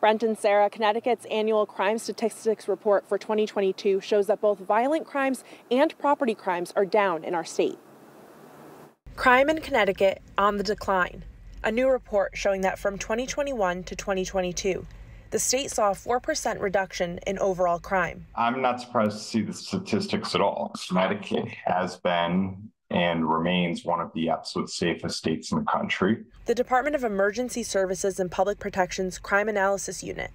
Brent and Sarah, Connecticut's annual crime statistics report for 2022 shows that both violent crimes and property crimes are down in our state. Crime in Connecticut on the decline. A new report showing that from 2021 to 2022, the state saw a 4% reduction in overall crime. I'm not surprised to see the statistics at all. Connecticut has been and remains one of the absolute safest states in the country. The Department of Emergency Services and Public Protection's Crime Analysis Unit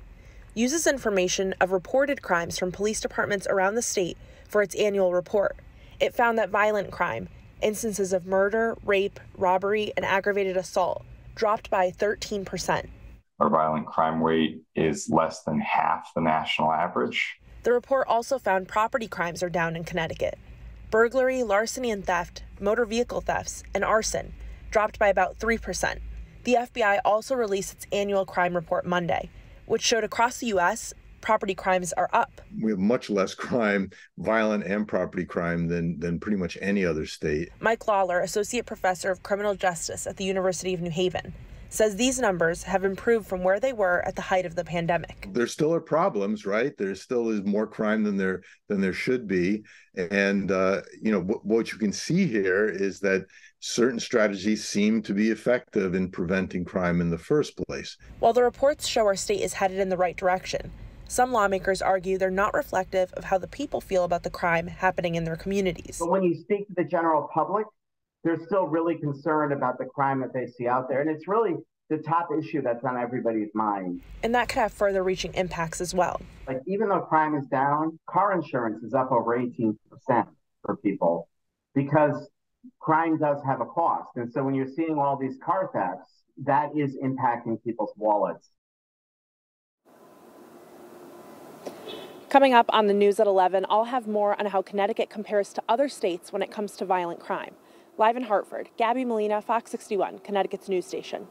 uses information of reported crimes from police departments around the state for its annual report. It found that violent crime, instances of murder, rape, robbery, and aggravated assault, dropped by 13%. Our violent crime rate is less than half the national average. The report also found property crimes are down in Connecticut. Burglary, larceny and theft, motor vehicle thefts, and arson dropped by about 3%. The FBI also released its annual crime report Monday, which showed across the U.S. property crimes are up. We have much less crime, violent and property crime, than pretty much any other state. Mike Lawler, associate professor of criminal justice at the University of New Haven, says these numbers have improved from where they were at the height of the pandemic. There still are problems, right? There still is more crime than there should be. And, you know, what you can see here is that certain strategies seem to be effective in preventing crime in the first place. While the reports show our state is headed in the right direction, some lawmakers argue they're not reflective of how the people feel about the crime happening in their communities. But when you speak to the general public, they're still really concerned about the crime that they see out there. And it's really the top issue that's on everybody's mind. And that could have further reaching impacts as well. Like, even though crime is down, car insurance is up over 18% for people, because crime does have a cost. And so when you're seeing all these car thefts, that is impacting people's wallets. Coming up on the news at 11, I'll have more on how Connecticut compares to other states when it comes to violent crime. Live in Hartford, Gabby Molina, Fox 61, Connecticut's news station.